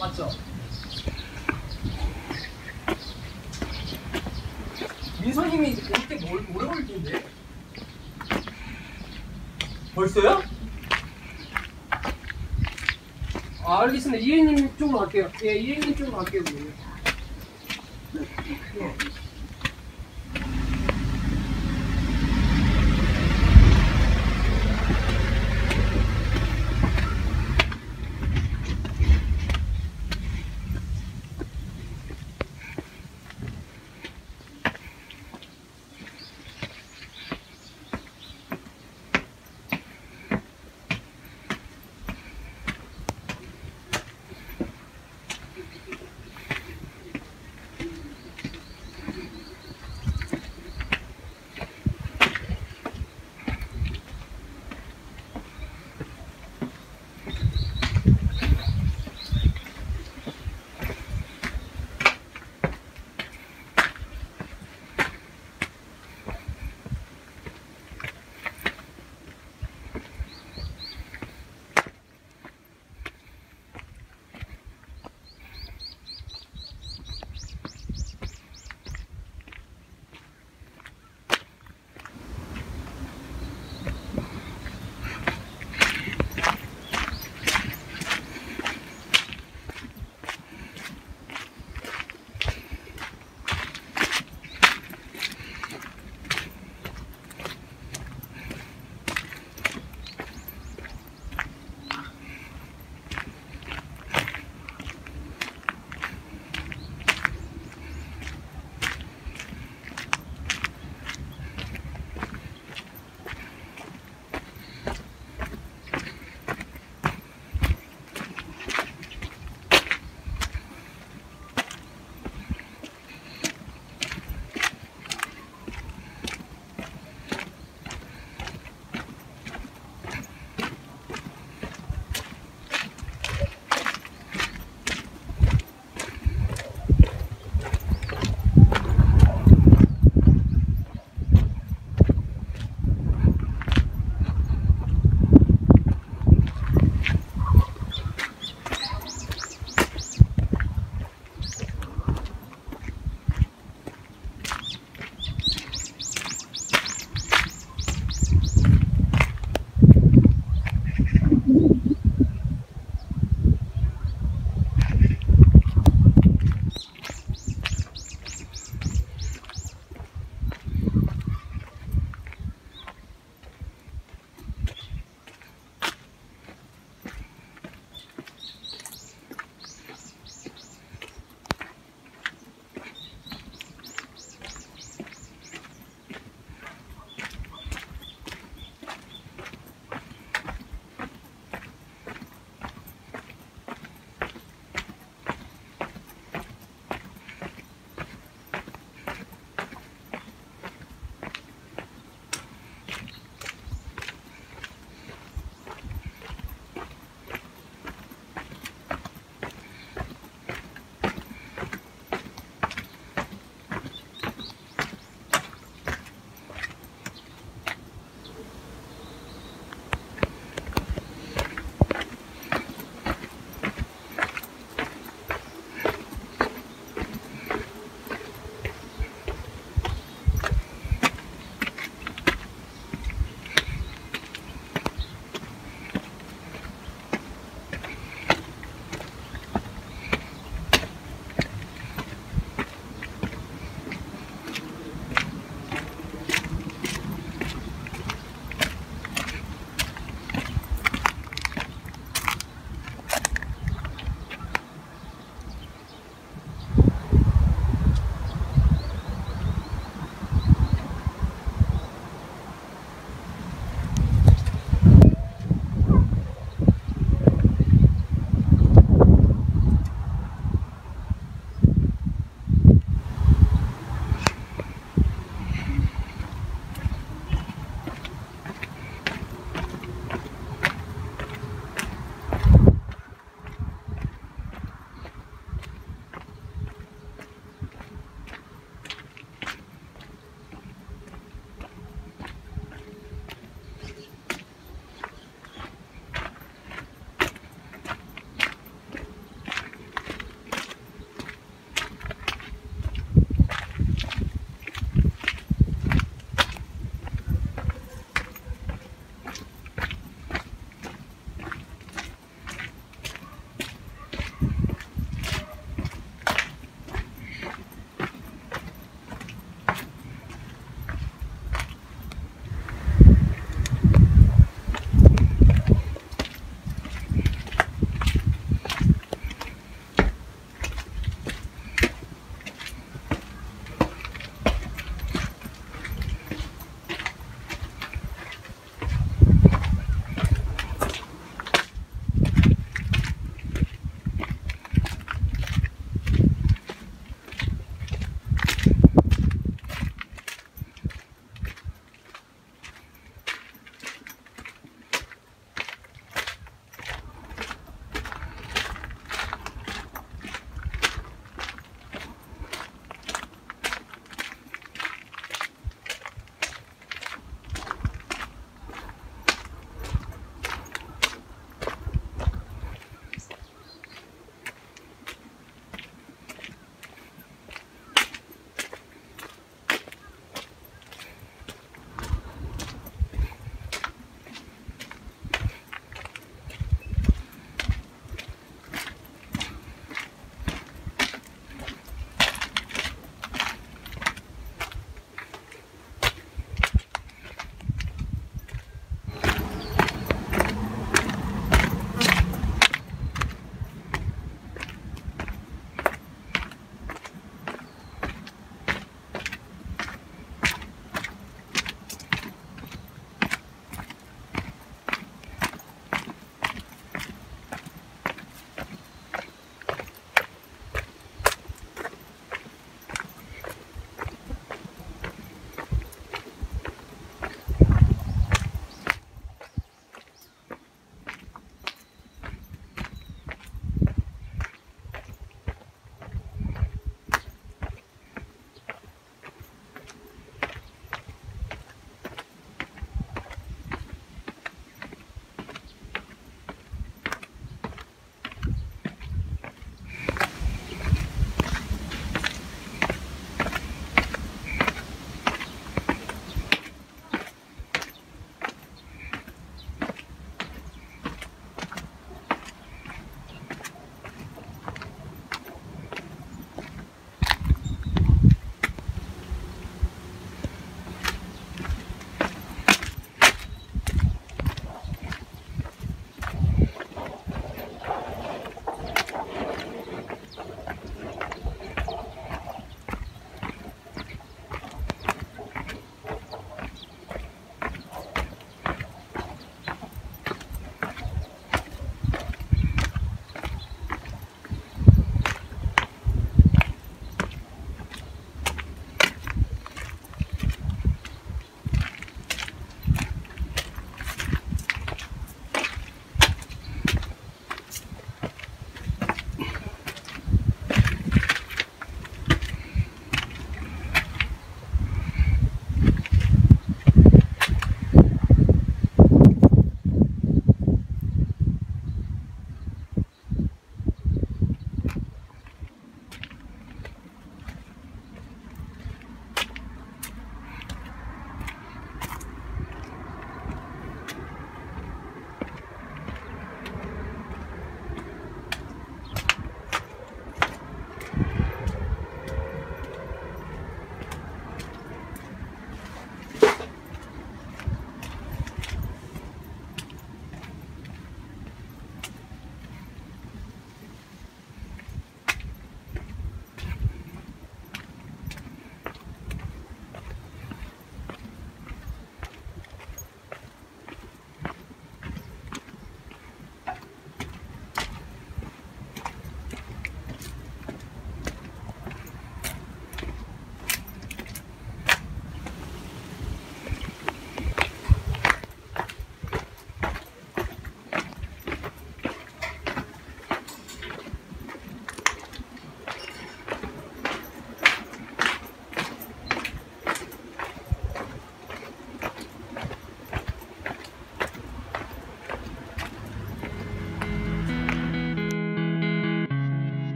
맞죠? 민서님이 그때 뭘 올린데? 벌써요? 아, 알겠습니다. 이혜님 쪽으로 갈게요. 예, 이혜님 쪽으로 갈게요.